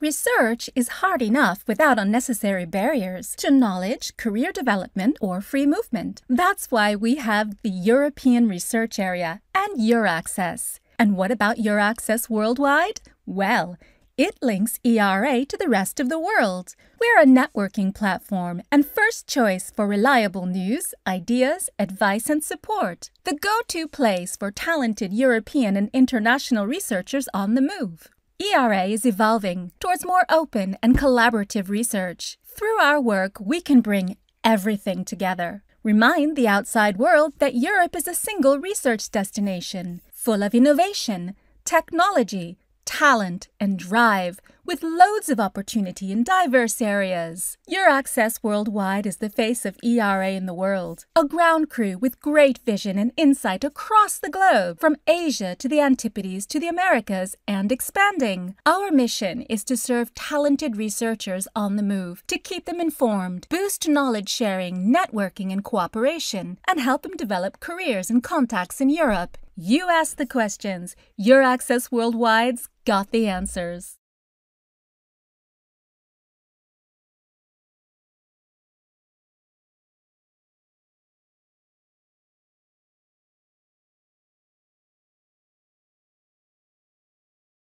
Research is hard enough without unnecessary barriers to knowledge, career development, or free movement. That's why we have the European Research Area and EURAXESS. And what about EURAXESS worldwide? Well, it links ERA to the rest of the world. We're a networking platform and first choice for reliable news, ideas, advice, and support. The go-to place for talented European and international researchers on the move. ERA is evolving towards more open and collaborative research. Through our work, we can bring everything together. Remind the outside world that Europe is a single research destination, full of innovation, technology, talent, and drive, with loads of opportunity in diverse areas. EURAXESS Worldwide is the face of ERA in the world, a ground crew with great vision and insight across the globe, from Asia to the Antipodes to the Americas and expanding. Our mission is to serve talented researchers on the move, to keep them informed, boost knowledge sharing, networking, and cooperation, and help them develop careers and contacts in Europe. You ask the questions. EURAXESS Worldwide's got the answers.